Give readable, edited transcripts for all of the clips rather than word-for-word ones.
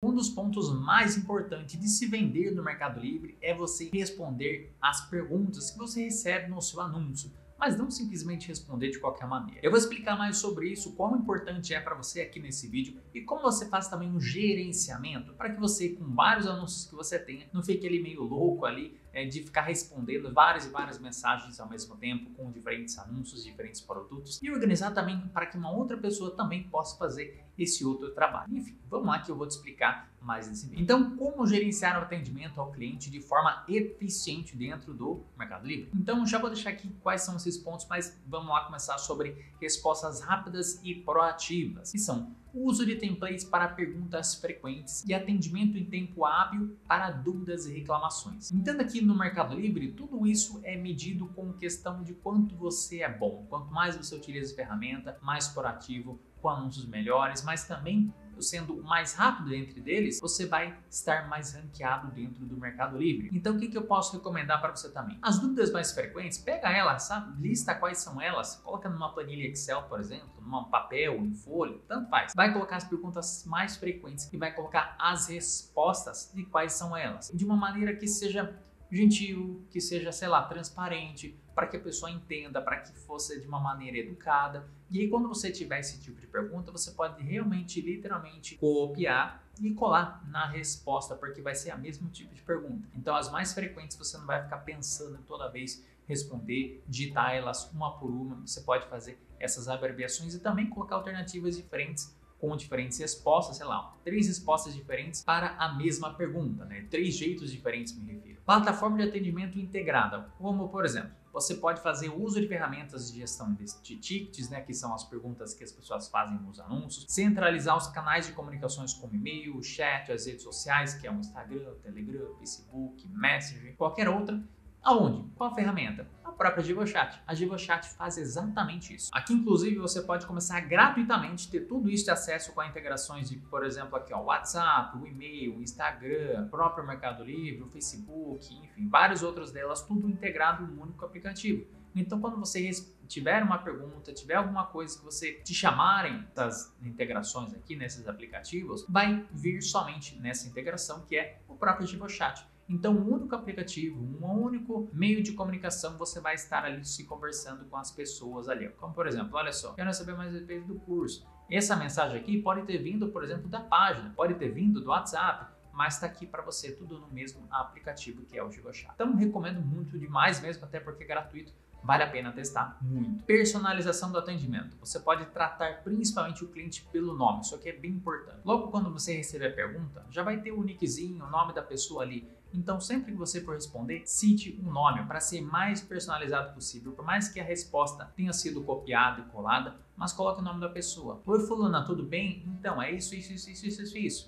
Um dos pontos mais importantes de se vender no Mercado Livre é você responder às perguntas que você recebe no seu anúncio, mas não simplesmente responder de qualquer maneira. Eu vou explicar mais sobre isso, quão importante é para você aqui nesse vídeo e como você faz também um gerenciamento para que você, com vários anúncios que você tenha, não fique ali meio louco ali de ficar respondendo várias mensagens ao mesmo tempo, com diferentes anúncios, diferentes produtos, e organizar também para que uma outra pessoa também possa fazer esse outro trabalho. Enfim, vamos lá que eu vou te explicar mais nesse vídeo. Então, como gerenciar o atendimento ao cliente de forma eficiente dentro do Mercado Livre? Então, já vou deixar aqui quais são esses pontos, mas vamos lá começar sobre respostas rápidas e proativas, que são uso de templates para perguntas frequentes e atendimento em tempo hábil para dúvidas e reclamações. Entenda que no Mercado Livre, tudo isso é medido com questão de quanto você é bom. Quanto mais você utiliza a ferramenta, mais proativo, com anúncios melhores, mas também sendo o mais rápido entre eles, você vai estar mais ranqueado dentro do Mercado Livre. Então, o que eu posso recomendar para você também? As dúvidas mais frequentes, pega elas, sabe? Lista quais são elas, coloca numa planilha Excel, por exemplo, num papel, em folha, tanto faz. Vai colocar as perguntas mais frequentes e vai colocar as respostas de quais são elas, de uma maneira que seja gentil, que seja, sei lá, transparente, para que a pessoa entenda, para que fosse de uma maneira educada. E aí, quando você tiver esse tipo de pergunta, você pode realmente, literalmente, copiar e colar na resposta, porque vai ser a mesma tipo de pergunta. Então, as mais frequentes, você não vai ficar pensando toda vez responder, digitar elas uma por uma. Você pode fazer essas abreviações e também colocar alternativas diferentes com diferentes respostas, sei lá, 3 respostas diferentes para a mesma pergunta, né? 3 jeitos diferentes, me refiro. Plataforma de atendimento integrada, como, por exemplo, você pode fazer uso de ferramentas de gestão de tickets, né, que são as perguntas que as pessoas fazem nos anúncios, centralizar os canais de comunicações como e-mail, chat, as redes sociais, que é o Instagram, o Telegram, o Facebook, Messenger, qualquer outra. Aonde? Qual a ferramenta? A própria JivoChat. A JivoChat faz exatamente isso. Aqui, inclusive, você pode começar gratuitamente a ter tudo isso de acesso com integrações de, por exemplo, aqui o WhatsApp, o e-mail, o Instagram, o próprio Mercado Livre, o Facebook, enfim, várias outras delas, tudo integrado em um único aplicativo. Então, quando você tiver uma pergunta, tiver alguma coisa que você te chamarem das integrações aqui nesses aplicativos, vai vir somente nessa integração que é o próprio JivoChat. Então, um único aplicativo, um único meio de comunicação, você vai estar ali se conversando com as pessoas ali. Como, por exemplo, olha só, quero saber mais detalhes do curso. Essa mensagem aqui pode ter vindo, por exemplo, da página, pode ter vindo do WhatsApp, mas está aqui para você tudo no mesmo aplicativo que é o JivoChat. Então, recomendo muito demais mesmo, até porque é gratuito. Vale a pena testar muito. Personalização do atendimento. Você pode tratar principalmente o cliente pelo nome, isso aqui é bem importante. Logo quando você receber a pergunta, já vai ter o nickzinho, o nome da pessoa ali. Então sempre que você for responder, cite um nome para ser mais personalizado possível. Por mais que a resposta tenha sido copiada e colada, mas coloque o nome da pessoa. Oi fulana, tudo bem? Então é isso.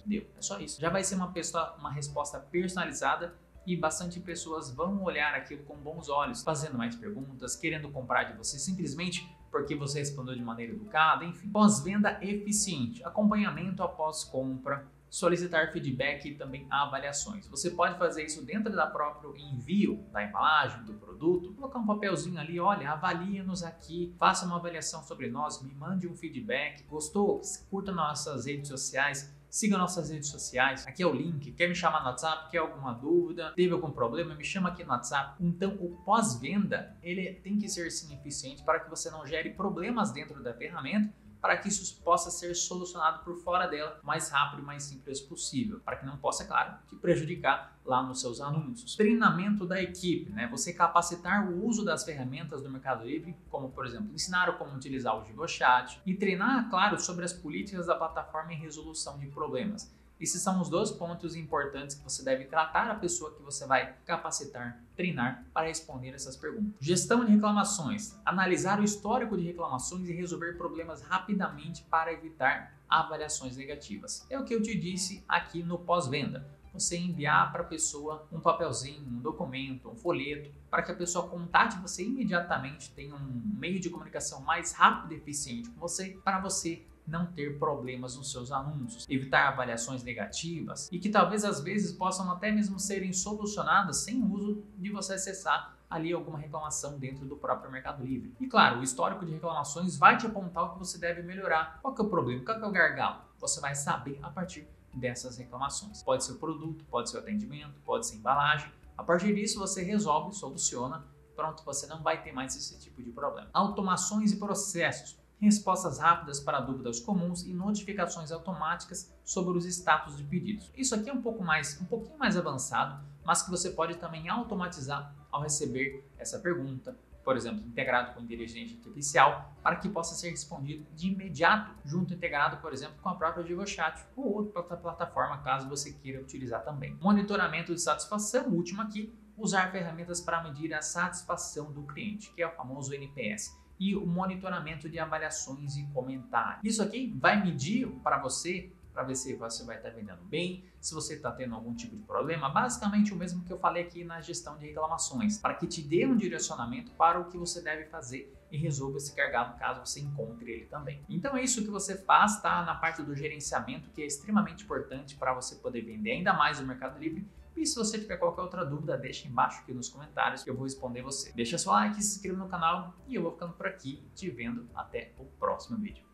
Deu, é só isso. Já vai ser uma resposta personalizada e bastante pessoas vão olhar aquilo com bons olhos, fazendo mais perguntas, querendo comprar de você simplesmente porque você respondeu de maneira educada, enfim. Pós-venda eficiente, acompanhamento após compra, solicitar feedback e também avaliações. Você pode fazer isso dentro da próprio envio da embalagem, do produto, colocar um papelzinho ali, olha, avalie-nos aqui, faça uma avaliação sobre nós, me mande um feedback, gostou? Curta nossas redes sociais, siga nossas redes sociais, aqui é o link, quer me chamar no WhatsApp, quer alguma dúvida, teve algum problema, me chama aqui no WhatsApp. Então o pós-venda, ele tem que ser sim eficiente para que você não gere problemas dentro da ferramenta, para que isso possa ser solucionado por fora dela o mais rápido e mais simples possível, para que não possa, claro, te prejudicar lá nos seus anúncios. Treinamento da equipe, né? Você capacitar o uso das ferramentas do Mercado Livre, como, por exemplo, ensinar como utilizar o JivoChat e treinar, claro, sobre as políticas da plataforma e resolução de problemas. Esses são os 2 pontos importantes que você deve tratar a pessoa que você vai capacitar, treinar para responder essas perguntas. Gestão de reclamações. Analisar o histórico de reclamações e resolver problemas rapidamente para evitar avaliações negativas. É o que eu te disse aqui no pós-venda. Você enviar para a pessoa um papelzinho, um documento, um folheto, para que a pessoa contate você imediatamente, tenha um meio de comunicação mais rápido e eficiente com você, para você não ter problemas nos seus anúncios, evitar avaliações negativas e que talvez às vezes possam até mesmo serem solucionadas sem o uso de você acessar ali alguma reclamação dentro do próprio Mercado Livre. E claro, o histórico de reclamações vai te apontar o que você deve melhorar, qual que é o problema, qual que é o gargalo. Você vai saber a partir dessas reclamações. Pode ser o produto, pode ser o atendimento, pode ser a embalagem. A partir disso você resolve, soluciona, pronto, você não vai ter mais esse tipo de problema. Automações e processos, respostas rápidas para dúvidas comuns e notificações automáticas sobre os status de pedidos. Isso aqui é um pouquinho mais avançado, mas que você pode também automatizar ao receber essa pergunta, por exemplo, integrado com inteligência artificial, para que possa ser respondido de imediato, junto integrado, por exemplo, com a própria JivoChat ou outra plataforma, caso você queira utilizar também. Monitoramento de satisfação, o último aqui, usar ferramentas para medir a satisfação do cliente, que é o famoso NPS, e o monitoramento de avaliações e comentários. Isso aqui vai medir para você, para ver se você vai estar vendendo bem, se você está tendo algum tipo de problema, basicamente o mesmo que eu falei aqui na gestão de reclamações, para que te dê um direcionamento para o que você deve fazer e resolva esse gargalo caso você encontre ele também. Então é isso que você faz, tá? Na parte do gerenciamento, que é extremamente importante para você poder vender ainda mais no Mercado Livre. E se você tiver qualquer outra dúvida, deixa embaixo aqui nos comentários que eu vou responder você. Deixa seu like, se inscreva no canal e eu vou ficando por aqui, te vendo até o próximo vídeo.